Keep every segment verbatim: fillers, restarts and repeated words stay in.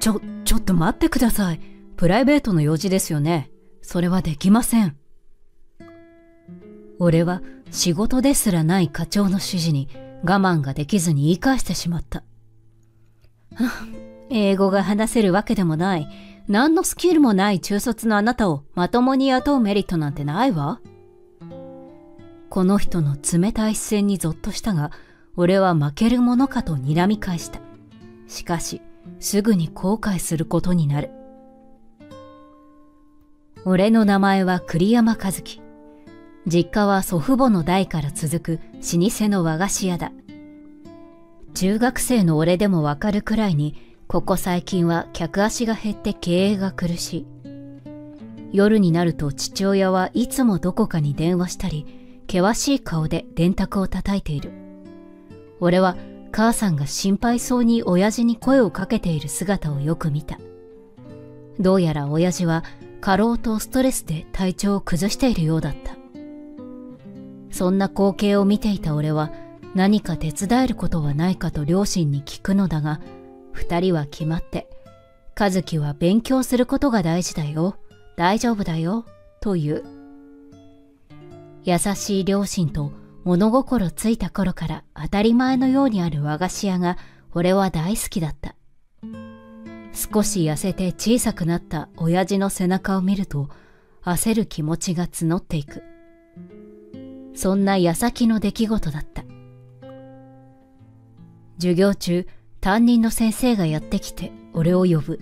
ちょ、ちょっと待ってください。プライベートの用事ですよね。それはできません。俺は仕事ですらない課長の指示に我慢ができずに言い返してしまった。英語が話せるわけでもない、何のスキルもない中卒のあなたをまともに雇うメリットなんてないわ。この人の冷たい視線にゾッとしたが、俺は負けるものかと睨み返した。しかし、すぐに後悔することになる。俺の名前は栗山和樹。実家は祖父母の代から続く老舗の和菓子屋だ。中学生の俺でもわかるくらいに、ここ最近は客足が減って経営が苦しい。夜になると父親はいつもどこかに電話したり、険しい顔で電卓を叩いている。俺は母さんが心配そうに親父に声をかけている姿をよく見た。どうやら親父は過労とストレスで体調を崩しているようだった。そんな光景を見ていた俺は何か手伝えることはないかと両親に聞くのだが、二人は決まって、和樹は勉強することが大事だよ、大丈夫だよ、と言う。優しい両親と物心ついた頃から当たり前のようにある和菓子屋が俺は大好きだった。少し痩せて小さくなった親父の背中を見ると焦る気持ちが募っていく。そんな矢先の出来事だった。授業中、担任の先生がやってきて俺を呼ぶ。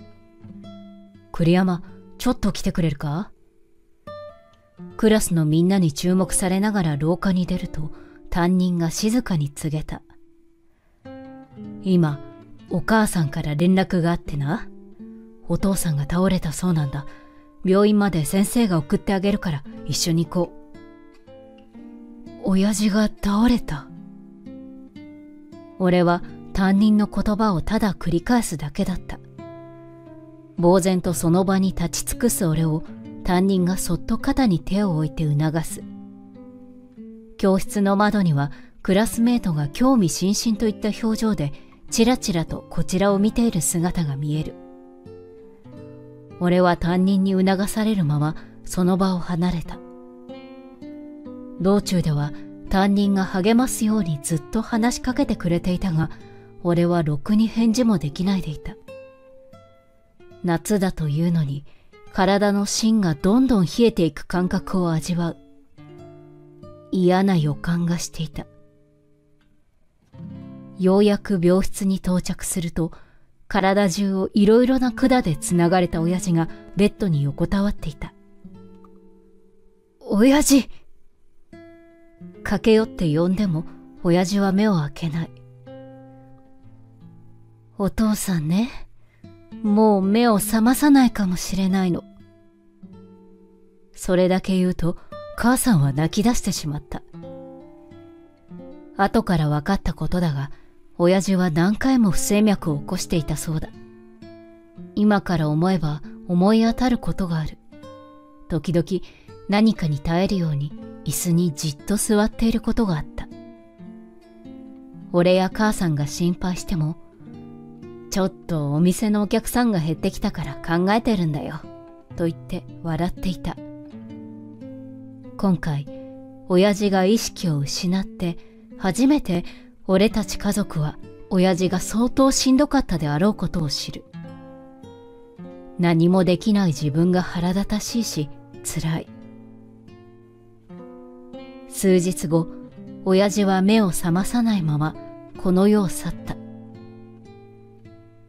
栗山、ちょっと来てくれるか？クラスのみんなに注目されながら廊下に出ると、担任が静かに告げた。今、お母さんから連絡があってな。お父さんが倒れたそうなんだ。病院まで先生が送ってあげるから一緒に行こう。親父が倒れた。俺は担任の言葉をただ繰り返すだけだった。呆然とその場に立ち尽くす俺を担任がそっと肩に手を置いて促す。教室の窓にはクラスメートが興味津々といった表情でちらちらとこちらを見ている姿が見える。俺は担任に促されるままその場を離れた。道中では担任が励ますようにずっと話しかけてくれていたが、俺はろくに返事もできないでいた。夏だというのに、体の芯がどんどん冷えていく感覚を味わう。嫌な予感がしていた。ようやく病室に到着すると、体中をいろいろな管でつながれた親父がベッドに横たわっていた。親父！駆け寄って呼んでも、親父は目を開けない。お父さんね、もう目を覚まさないかもしれないの。それだけ言うと、母さんは泣き出してしまった。後から分かったことだが、親父は何回も不整脈を起こしていたそうだ。今から思えば思い当たることがある。時々何かに耐えるように、椅子にじっと座っていることがあった。俺や母さんが心配しても、ちょっとお店のお客さんが減ってきたから考えてるんだよ、と言って笑っていた。今回、親父が意識を失って、初めて俺たち家族は親父が相当しんどかったであろうことを知る。何もできない自分が腹立たしいし、辛い。数日後、親父は目を覚まさないまま、この世を去った。老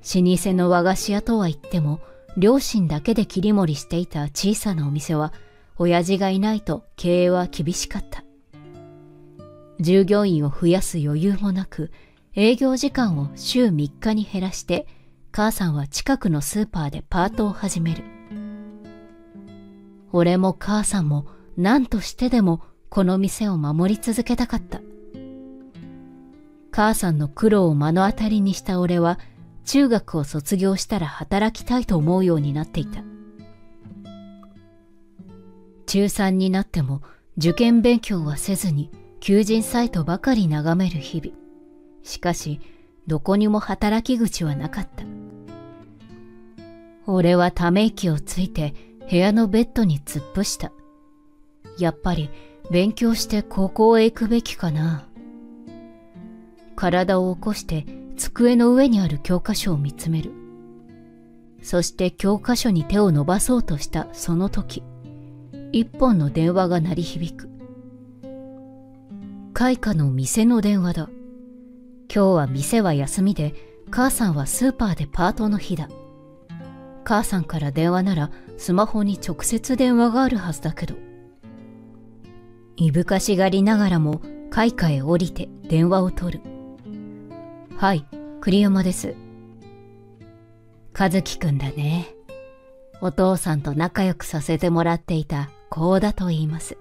舗の和菓子屋とは言っても、両親だけで切り盛りしていた小さなお店は、親父がいないと経営は厳しかった。従業員を増やす余裕もなく、営業時間を週みっかに減らして、母さんは近くのスーパーでパートを始める。俺も母さんも、何としてでも、この店を守り続けたかった。母さんの苦労を目の当たりにした俺は、中学を卒業したら働きたいと思うようになっていた。ちゅうさんになっても受験勉強はせずに求人サイトばかり眺める日々。しかし、どこにも働き口はなかった。俺はため息をついて部屋のベッドに突っ伏した。やっぱり勉強して高校へ行くべきかな。体を起こして机の上にある教科書を見つめる。そして教科書に手を伸ばそうとしたその時、一本の電話が鳴り響く。開花の店の電話だ。今日は店は休みで、母さんはスーパーでパートの日だ。母さんから電話ならスマホに直接電話があるはずだけど。いぶかしがりながらも開花へ降りて電話を取る。はい、栗山です。和樹くんだね。お父さんと仲良くさせてもらっていた幸田と言います。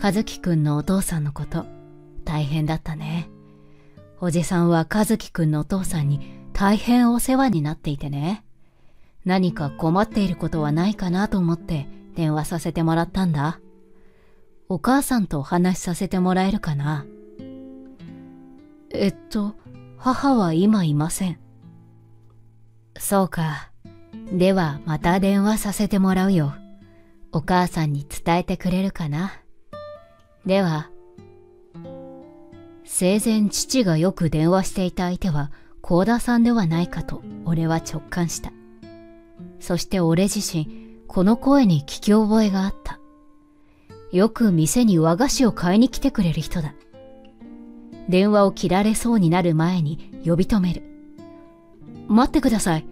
和樹くんのお父さんのこと、大変だったね。おじさんは和樹くんのお父さんに大変お世話になっていてね。何か困っていることはないかなと思って電話させてもらったんだ。お母さんとお話しさせてもらえるかな。えっと、母は今いません。そうか。ではまた電話させてもらうよ。お母さんに伝えてくれるかな。では。生前父がよく電話していた相手は幸田さんではないかと俺は直感した。そして俺自身この声に聞き覚えがあった。よく店に和菓子を買いに来てくれる人だ。電話を切られそうになる前に呼び止める。待ってください。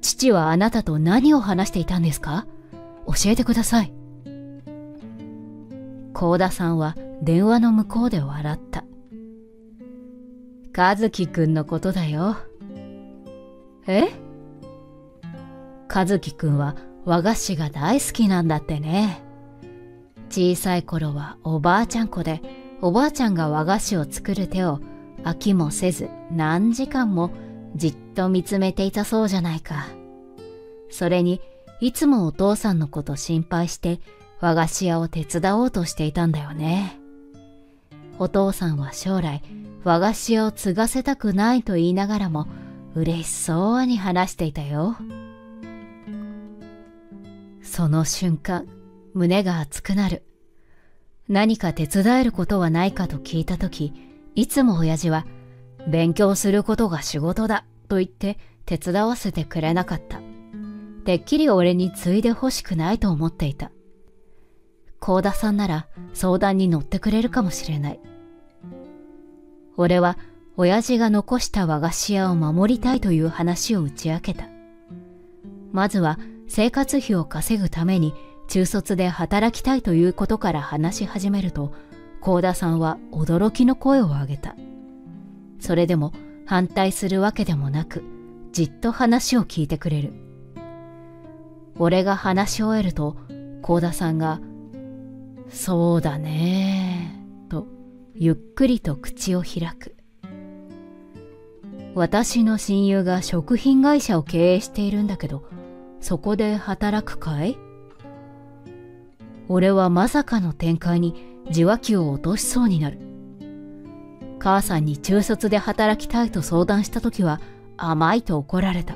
父はあなたと何を話していたんですか？教えてください。幸田さんは電話の向こうで笑った。和樹くんのことだよ。え？和樹くんは和菓子が大好きなんだってね。小さい頃はおばあちゃん子で、おばあちゃんが和菓子を作る手を飽きもせず何時間もじっと見つめていたそうじゃないか。それにいつもお父さんのこと心配して和菓子屋を手伝おうとしていたんだよね。お父さんは将来和菓子屋を継がせたくないと言いながらも嬉しそうに話していたよ。その瞬間、胸が熱くなる。何か手伝えることはないかと聞いたとき、いつも親父は勉強することが仕事だと言って手伝わせてくれなかった。てっきり俺に継いでほしくないと思っていた。幸田さんなら相談に乗ってくれるかもしれない。俺は親父が残した和菓子屋を守りたいという話を打ち明けた。まずは生活費を稼ぐために中卒で働きたいということから話し始めると、幸田さんは驚きの声を上げた。それでも反対するわけでもなく、じっと話を聞いてくれる。俺が話し終えると、幸田さんが、そうだねーとゆっくりと口を開く。私の親友が食品会社を経営しているんだけど、そこで働くかい？俺はまさかの展開に受話器を落としそうになる。母さんに中卒で働きたいと相談した時は甘いと怒られた。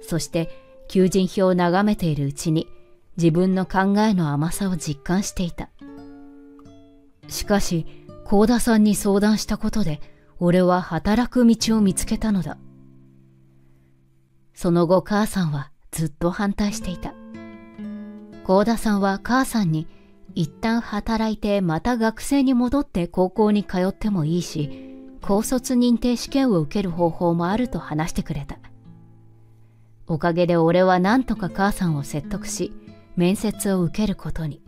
そして求人票を眺めているうちに自分の考えの甘さを実感していた。しかし、幸田さんに相談したことで、俺は働く道を見つけたのだ。その後、母さんはずっと反対していた。幸田さんは母さんに、一旦働いてまた学生に戻って高校に通ってもいいし、高卒認定試験を受ける方法もあると話してくれた。おかげで俺はなんとか母さんを説得し、面接を受けることに。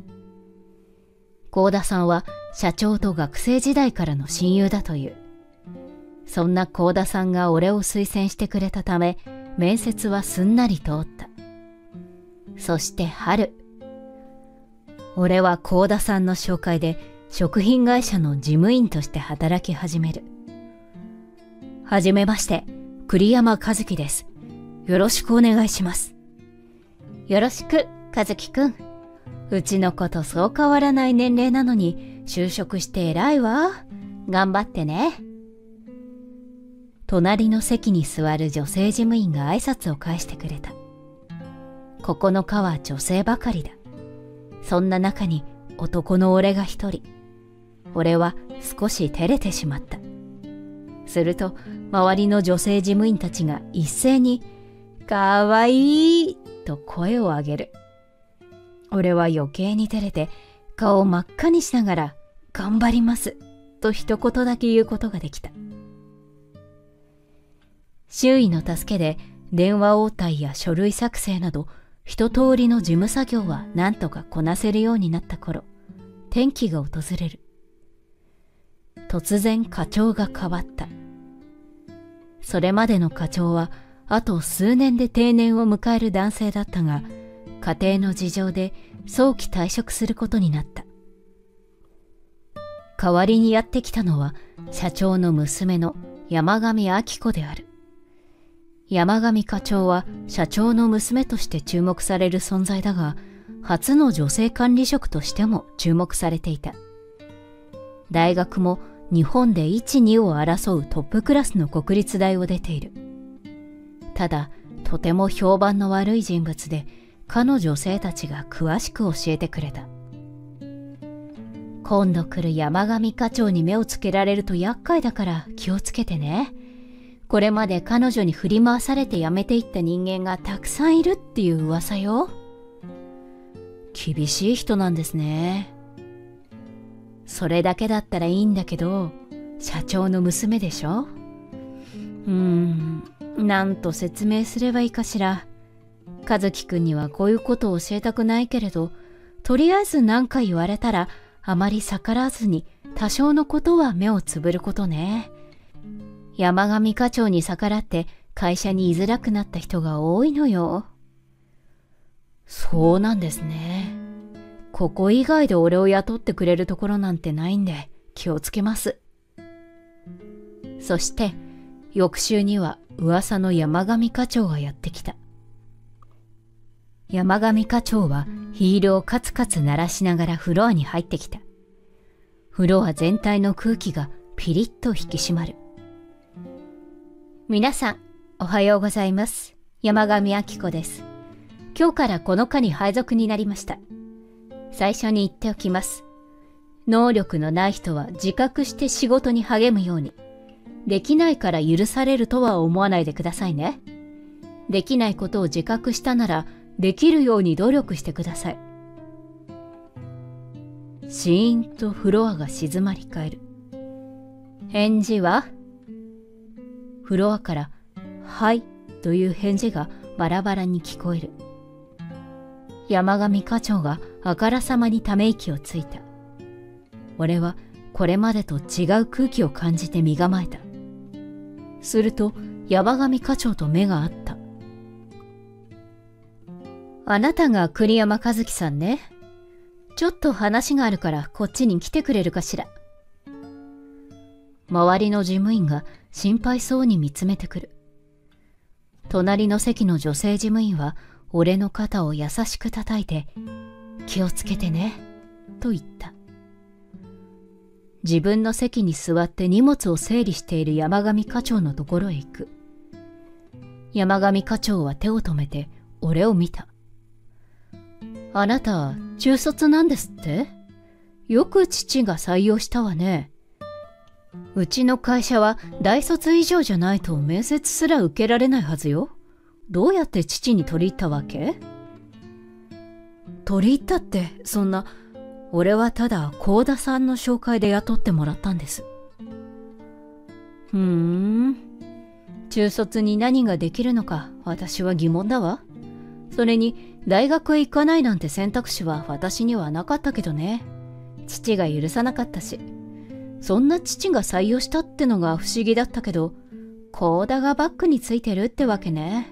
幸田さんは社長と学生時代からの親友だという。そんな幸田さんが俺を推薦してくれたため、面接はすんなり通った。そして春。俺は幸田さんの紹介で食品会社の事務員として働き始める。はじめまして、栗山和樹です。よろしくお願いします。よろしく。和樹くん、うちの子とそう変わらない年齢なのに就職して偉いわ。頑張ってね。隣の席に座る女性事務員が挨拶を返してくれた。ここの課は女性ばかりだ。そんな中に男の俺が一人。俺は少し照れてしまった。すると周りの女性事務員たちが一斉に「かわいい!」と声を上げる。俺は余計に照れて顔を真っ赤にしながら「頑張ります」と一言だけ言うことができた。周囲の助けで電話応対や書類作成など一通りの事務作業はなんとかこなせるようになった頃、転機が訪れる。突然課長が変わった。それまでの課長はあと数年で定年を迎える男性だったが、家庭の事情で早期退職することになった。代わりにやってきたのは社長の娘の山上明子である。山上課長は社長の娘として注目される存在だが、初の女性管理職としても注目されていた。大学も日本でいち、にを争うトップクラスの国立大を出ている。ただ、とても評判の悪い人物で、かの女性たちが詳しく教えてくれた。今度来る山上課長に目をつけられると厄介だから気をつけてね。これまで彼女に振り回されて辞めていった人間がたくさんいるっていう噂よ。厳しい人なんですね。それだけだったらいいんだけど、社長の娘でしょ?うーん、なんと説明すればいいかしら。和樹くんにはこういうことを教えたくないけれど、とりあえず何か言われたらあまり逆らわずに多少のことは目をつぶることね。山上課長に逆らって会社に居づらくなった人が多いのよ。そうなんですね。ここ以外で俺を雇ってくれるところなんてないんで気をつけます。そして翌週には噂の山上課長がやってきた。山上課長はヒールをカツカツ鳴らしながらフロアに入ってきた。フロア全体の空気がピリッと引き締まる。皆さん、おはようございます。山上明子です。今日からこの課に配属になりました。最初に言っておきます。能力のない人は自覚して仕事に励むように。できないから許されるとは思わないでくださいね。できないことを自覚したなら、できるように努力してください。シーンとフロアが静まり返る。返事は?フロアから「はい」という返事がバラバラに聞こえる。山上課長があからさまにため息をついた。俺はこれまでと違う空気を感じて身構えた。すると山上課長と目が合った。あなたが栗山和樹さんね。ちょっと話があるからこっちに来てくれるかしら。周りの事務員が心配そうに見つめてくる。隣の席の女性事務員は俺の肩を優しく叩いて「気をつけてね」と言った。自分の席に座って荷物を整理している山上課長のところへ行く。山上課長は手を止めて俺を見た。あなた、中卒なんですって?よく父が採用したわね。うちの会社は大卒以上じゃないと面接すら受けられないはずよ。どうやって父に取り入ったわけ?取り入ったって、そんな、俺はただ幸田さんの紹介で雇ってもらったんです。ふーん。中卒に何ができるのか私は疑問だわ。それに大学へ行かないなんて選択肢は私にはなかったけどね。父が許さなかったし。そんな父が採用したってのが不思議だったけど、幸田がバックについてるってわけね。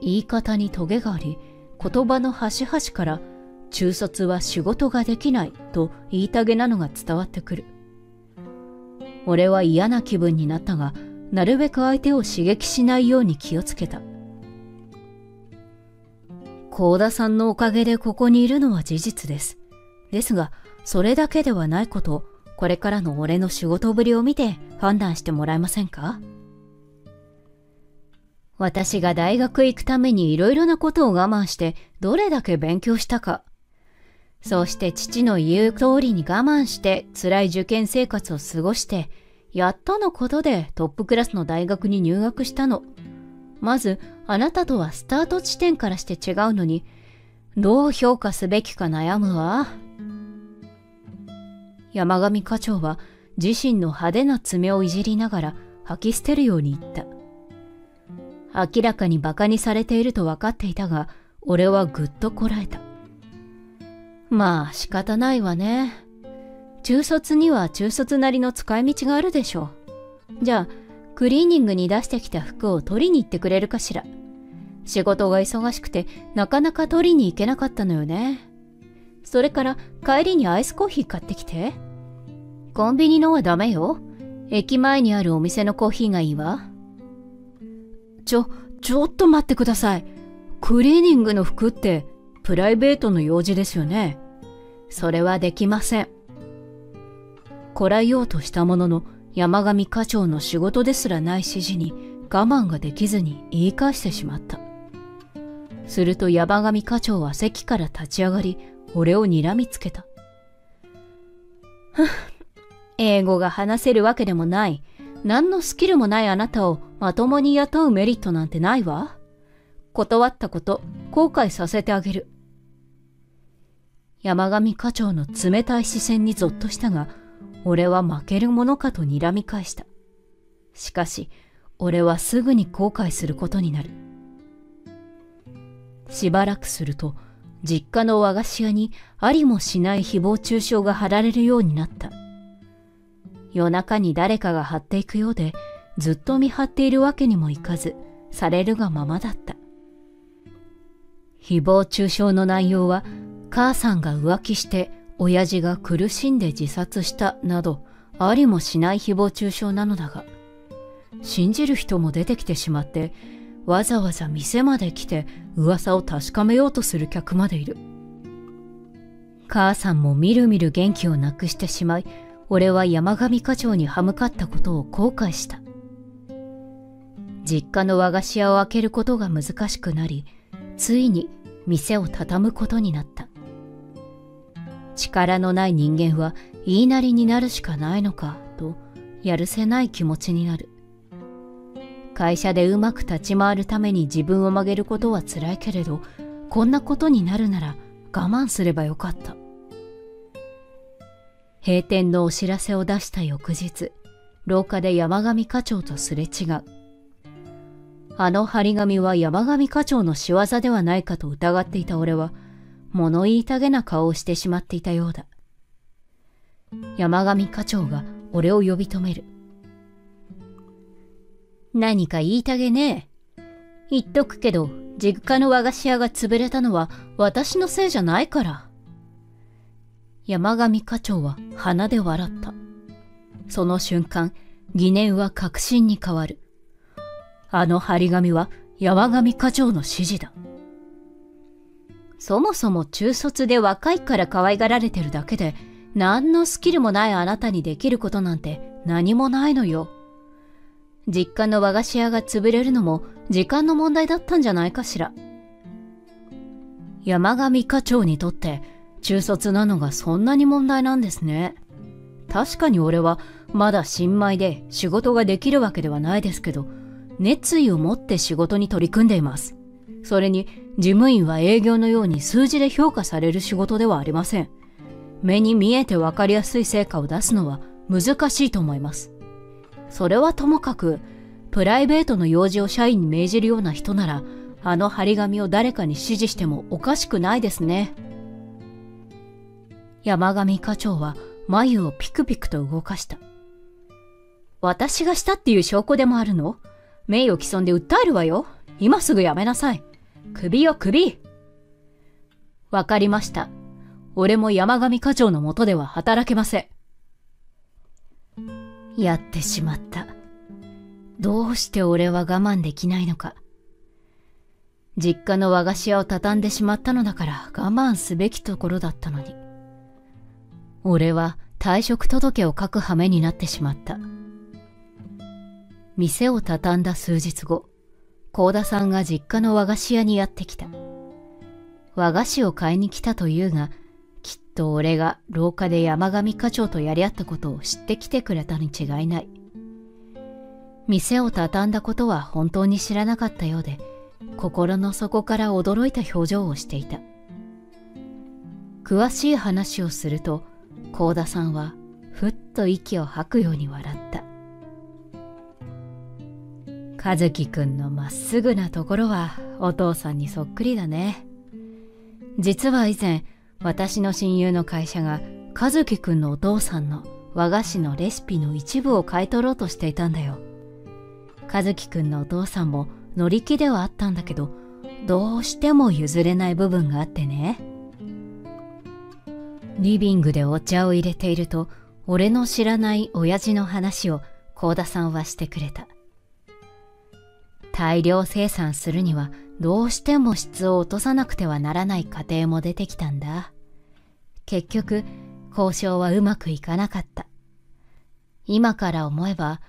言い方にトゲがあり、言葉の端々から中卒は仕事ができないと言いたげなのが伝わってくる。俺は嫌な気分になったが、なるべく相手を刺激しないように気をつけた。幸田さんのおかげでここにいるのは事実です。ですが、それだけではないこと、これからの俺の仕事ぶりを見て判断してもらえませんか?私が大学行くためにいろいろなことを我慢してどれだけ勉強したか。そうして父の言う通りに我慢して辛い受験生活を過ごして、やっとのことでトップクラスの大学に入学したの。まず、あなたとはスタート地点からして違うのに、どう評価すべきか悩むわ。山上課長は自身の派手な爪をいじりながら吐き捨てるように言った。明らかに馬鹿にされていると分かっていたが、俺はぐっとこらえた。まあ仕方ないわね。中卒には中卒なりの使い道があるでしょう。じゃあ、クリーニングに出してきた服を取りに行ってくれるかしら。仕事が忙しくてなかなか取りに行けなかったのよね。それから帰りにアイスコーヒー買ってきて。コンビニのはダメよ。駅前にあるお店のコーヒーがいいわ。ちょ、ちょっと待ってください。クリーニングの服ってプライベートの用事ですよね。それはできません。こらえようとしたものの山上課長の仕事ですらない指示に我慢ができずに言い返してしまった。すると山上課長は席から立ち上がり、俺を睨みつけた。ふっ、英語が話せるわけでもない。何のスキルもないあなたをまともに雇うメリットなんてないわ。断ったこと、後悔させてあげる。山上課長の冷たい視線にゾッとしたが、俺は負けるものかと睨み返した。しかし、俺はすぐに後悔することになる。しばらくすると、実家の和菓子屋にありもしない誹謗中傷が貼られるようになった。夜中に誰かが貼っていくようで、ずっと見張っているわけにもいかず、されるがままだった。誹謗中傷の内容は、母さんが浮気して、親父が苦しんで自殺したなど、ありもしない誹謗中傷なのだが、信じる人も出てきてしまって、わざわざ店まで来て噂を確かめようとする客までいる。母さんもみるみる元気をなくしてしまい、俺は山上課長に歯向かったことを後悔した。実家の和菓子屋を開けることが難しくなり、ついに店を畳むことになった。力のない人間は言いなりになるしかないのかと、やるせない気持ちになる。会社でうまく立ち回るために自分を曲げることは辛いけれど、こんなことになるなら我慢すればよかった。閉店のお知らせを出した翌日、廊下で山上課長とすれ違う。あの張り紙は山上課長の仕業ではないかと疑っていた俺は、物言いたげな顔をしてしまっていたようだ。山上課長が俺を呼び止める。何か言いたげねえ。言っとくけど、実家の和菓子屋が潰れたのは私のせいじゃないから。山上課長は鼻で笑った。その瞬間、疑念は確信に変わる。あの張り紙は山上課長の指示だ。そもそも中卒で若いから可愛がられてるだけで、何のスキルもないあなたにできることなんて何もないのよ。実家の和菓子屋が潰れるのも時間の問題だったんじゃないかしら。山上課長にとって中卒なのがそんなに問題なんですね。確かに俺はまだ新米で仕事ができるわけではないですけど、熱意を持って仕事に取り組んでいます。それに事務員は営業のように数字で評価される仕事ではありません。目に見えてわかりやすい成果を出すのは難しいと思います。それはともかく、プライベートの用事を社員に命じるような人なら、あの張り紙を誰かに指示してもおかしくないですね。山上課長は眉をピクピクと動かした。私がしたっていう証拠でもあるの？名誉毀損で訴えるわよ。今すぐやめなさい。首よ首。わかりました。俺も山上課長のもとでは働けません。やってしまった。どうして俺は我慢できないのか。実家の和菓子屋を畳んでしまったのだから我慢すべきところだったのに。俺は退職届を書く羽目になってしまった。店を畳んだ数日後、幸田さんが実家の和菓子屋にやってきた。和菓子を買いに来たというが、きっと俺が廊下で山上課長とやり合ったことを知ってきてくれたに違いない。店を畳んだことは本当に知らなかったようで、心の底から驚いた表情をしていた。詳しい話をすると、幸田さんはふっと息を吐くように笑った。和樹くんのまっすぐなところはお父さんにそっくりだね。実は以前、私の親友の会社が和樹くんのお父さんの和菓子のレシピの一部を買い取ろうとしていたんだよ。和樹くんのお父さんも乗り気ではあったんだけど、どうしても譲れない部分があってね。リビングでお茶を入れていると、俺の知らない親父の話を幸田さんはしてくれた。大量生産するにはどうしても質を落とさなくてはならない家庭も出てきたんだ。結局、交渉はうまくいかなかった。今から思えば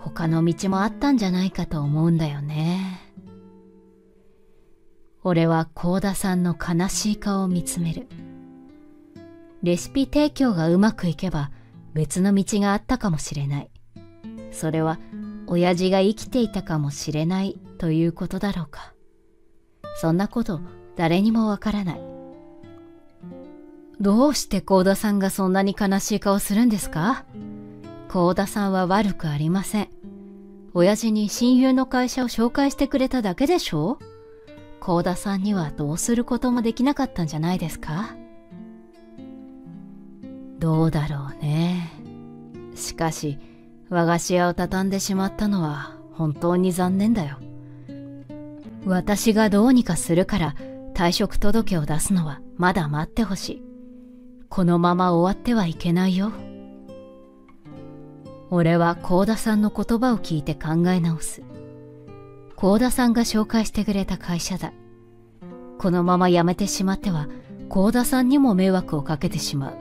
他の道もあったんじゃないかと思うんだよね。俺は幸田さんの悲しい顔を見つめる。レシピ提供がうまくいけば別の道があったかもしれない。それは親父が生きていたかもしれないということだろうか。そんなこと誰にもわからない。どうして幸田さんがそんなに悲しい顔するんですか？幸田さんは悪くありません。親父に親友の会社を紹介してくれただけでしょう？幸田さんにはどうすることもできなかったんじゃないですか？どうだろうね。しかし、和菓子屋を畳んでしまったのは本当に残念だよ。私がどうにかするから退職届を出すのはまだ待ってほしい。このまま終わってはいけないよ。俺は幸田さんの言葉を聞いて考え直す。幸田さんが紹介してくれた会社だ。このまま辞めてしまっては幸田さんにも迷惑をかけてしまう。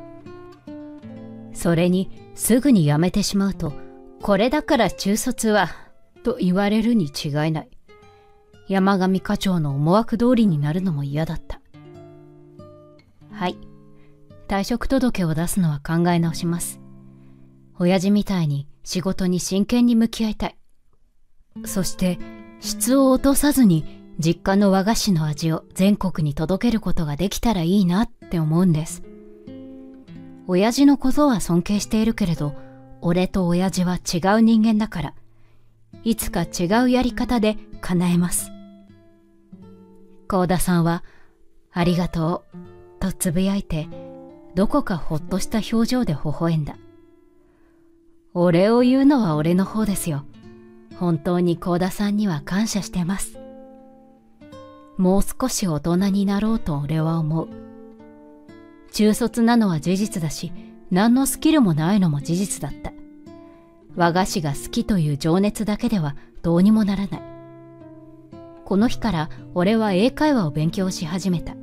それにすぐに辞めてしまうと、これだから中卒は、と言われるに違いない。山上課長の思惑通りになるのも嫌だった。はい。退職届を出すのは考え直します。親父みたいに仕事に真剣に向き合いたい。そして、質を落とさずに実家の和菓子の味を全国に届けることができたらいいなって思うんです。親父のことは尊敬しているけれど、俺と親父は違う人間だから、いつか違うやり方で叶えます。幸田さんは、ありがとう、とつぶやいて、どこかほっとした表情で微笑んだ。お礼を言うのは俺の方ですよ。本当に幸田さんには感謝してます。もう少し大人になろうと俺は思う。中卒なのは事実だし、何のスキルもないのも事実だった。和菓子が好きという情熱だけではどうにもならない。この日から俺は英会話を勉強し始めた。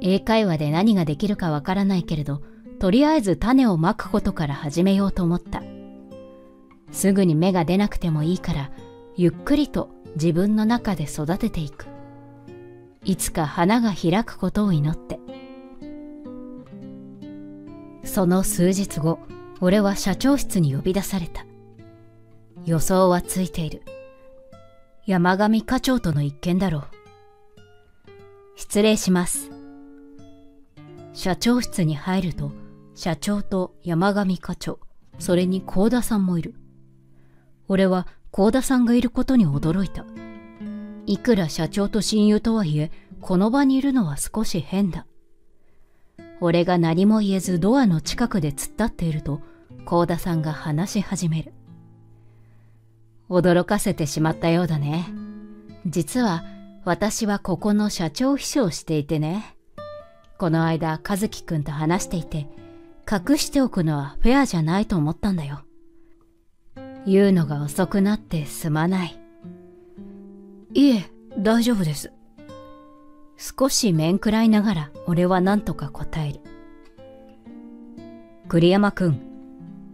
英会話で何ができるかわからないけれど、とりあえず種をまくことから始めようと思った。すぐに芽が出なくてもいいから、ゆっくりと自分の中で育てていく。いつか花が開くことを祈って。その数日後、俺は社長室に呼び出された。予想はついている。山上課長との一件だろう。失礼します。社長室に入ると、社長と山上課長、それに幸田さんもいる。俺は幸田さんがいることに驚いた。いくら社長と親友とはいえ、この場にいるのは少し変だ。俺が何も言えずドアの近くで突っ立っていると、幸田さんが話し始める。驚かせてしまったようだね。実は私はここの社長秘書をしていてね。この間、和樹くんと話していて、隠しておくのはフェアじゃないと思ったんだよ。言うのが遅くなってすまない。いえ、大丈夫です。少し面食らいながら俺は何とか答える。栗山くん、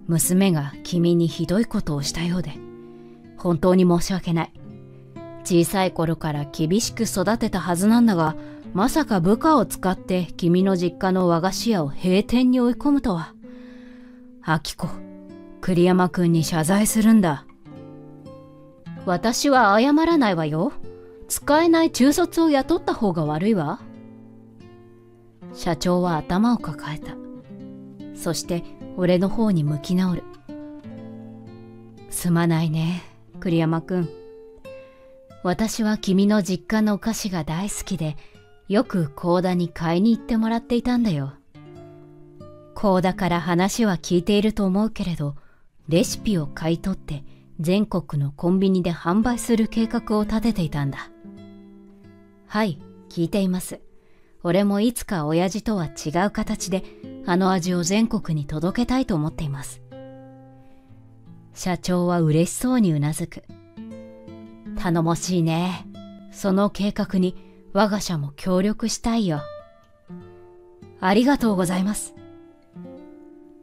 娘が君にひどいことをしたようで、本当に申し訳ない。小さい頃から厳しく育てたはずなんだが、まさか部下を使って君の実家の和菓子屋を閉店に追い込むとは。アキコ、栗山君に謝罪するんだ。私は謝らないわよ。使えない中卒を雇った方が悪いわ。社長は頭を抱えた。そして俺の方に向き直る。すまないね、栗山くん。私は君の実家のお菓子が大好きで、よく幸田に買いに行ってもらっていたんだよ。幸田から話は聞いていると思うけれど、レシピを買い取って全国のコンビニで販売する計画を立てていたんだ。はい、聞いています。俺もいつか親父とは違う形であの味を全国に届けたいと思っています。社長は嬉しそうにうなずく。頼もしいね。その計画に我が社も協力したいよ。ありがとうございます。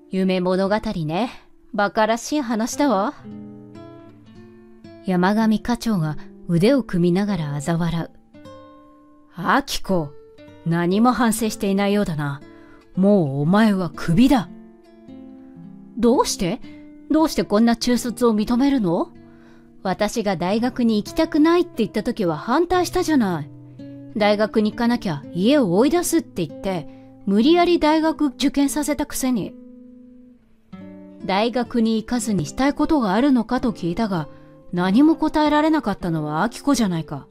夢物語ね。馬鹿らしい話だわ。山上課長が腕を組みながら嘲笑う。アキコ、何も反省していないようだな。もうお前はクビだ。どうしてどうしてこんな中卒を認めるの？私が大学に行きたくないって言った時は反対したじゃない。大学に行かなきゃ家を追い出すって言って、無理やり大学受験させたくせに。大学に行かずにしたいことがあるのかと聞いたが、何も答えられなかったのはアキコじゃないか。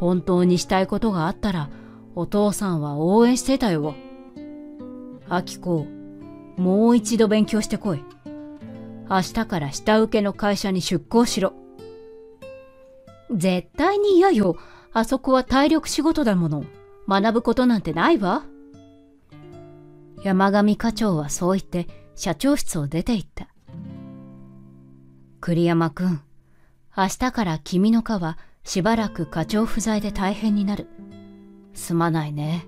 本当にしたいことがあったら、お父さんは応援してたよ。アキコ、もう一度勉強してこい。明日から下請けの会社に出向しろ。絶対に嫌よ。あそこは体力仕事だもの。学ぶことなんてないわ。山上課長はそう言って社長室を出て行った。栗山くん、明日から君の課はしばらく課長不在で大変になる。すまないね。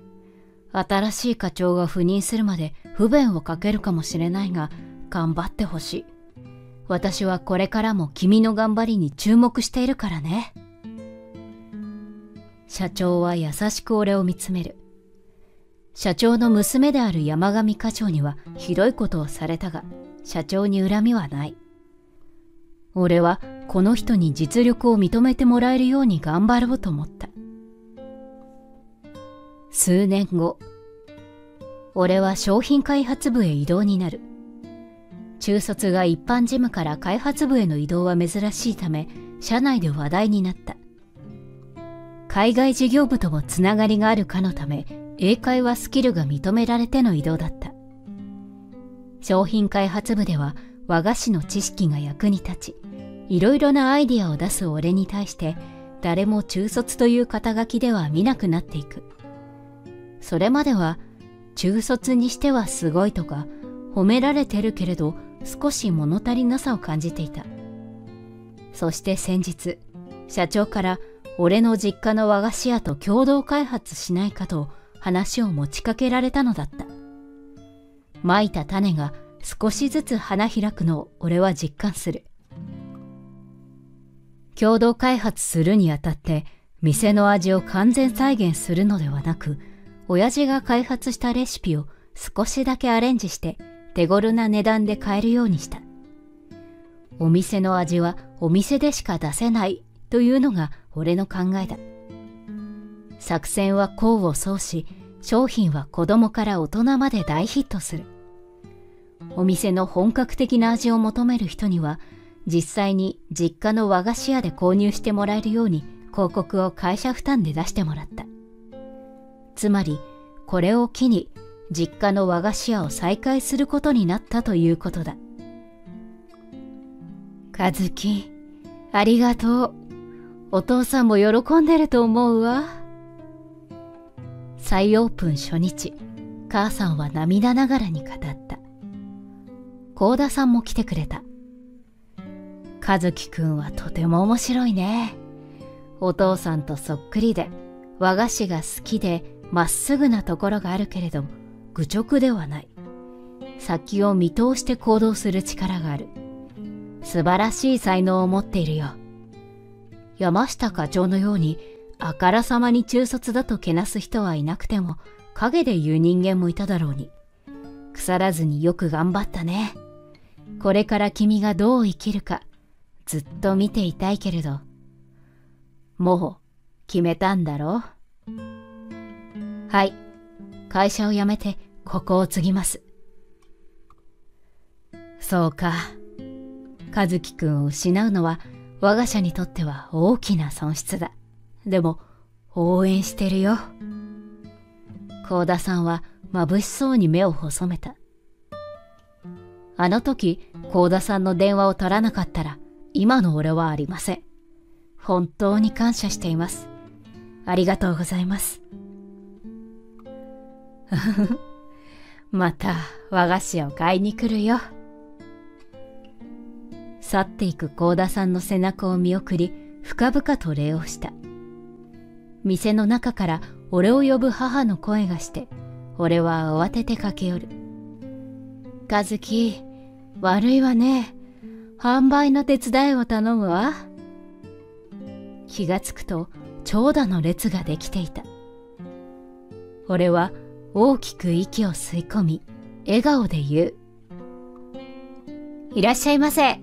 新しい課長が赴任するまで不便をかけるかもしれないが、頑張ってほしい。私はこれからも君の頑張りに注目しているからね。社長は優しく俺を見つめる。社長の娘である山上課長にはひどいことをされたが、社長に恨みはない。俺はこの人に実力を認めてもらえるように頑張ろうと思った。数年後、俺は商品開発部へ異動になる。中卒が一般事務から開発部への異動は珍しいため、社内で話題になった。海外事業部ともつながりがあるかのため、英会話スキルが認められての異動だった。商品開発部では和菓子の知識が役に立ち、いろいろなアイデアを出す俺に対して、誰も中卒という肩書きでは見なくなっていく。それまでは、中卒にしてはすごいとか、褒められてるけれど少し物足りなさを感じていた。そして先日、社長から俺の実家の和菓子屋と共同開発しないかと話を持ちかけられたのだった。蒔いた種が少しずつ花開くのを俺は実感する。共同開発するにあたって、店の味を完全再現するのではなく、親父が開発したレシピを少しだけアレンジして手頃な値段で買えるようにした。お店の味はお店でしか出せないというのが俺の考えだ。作戦は功を奏し、商品は子供から大人まで大ヒットする。お店の本格的な味を求める人には、実際に実家の和菓子屋で購入してもらえるように広告を会社負担で出してもらった。つまり、これを機に実家の和菓子屋を再開することになったということだ。和樹、ありがとう。お父さんも喜んでると思うわ。再オープン初日、母さんは涙ながらに語った。幸田さんも来てくれた。和樹くんはとても面白いね。お父さんとそっくりで、和菓子が好きで、まっすぐなところがあるけれども、愚直ではない。先を見通して行動する力がある。素晴らしい才能を持っているよ。山下課長のようにあからさまに中卒だとけなす人はいなくても、陰で言う人間もいただろうに。腐らずによく頑張ったね。これから君がどう生きるか、ずっと見ていたいけれど。もう、決めたんだろう？はい。会社を辞めて、ここを継ぎます。そうか。和樹くんを失うのは、我が社にとっては大きな損失だ。でも、応援してるよ。幸田さんは、眩しそうに目を細めた。あの時、幸田さんの電話を取らなかったら、今の俺はありません。本当に感謝しています。ありがとうございます。また、和菓子を買いに来るよ。去っていく幸田さんの背中を見送り、深々と礼をした。店の中から俺を呼ぶ母の声がして、俺は慌てて駆け寄る。和樹、悪いわね。販売の手伝いを頼むわ。気がつくと長蛇の列ができていた。俺は大きく息を吸い込み、笑顔で言う。いらっしゃいませ。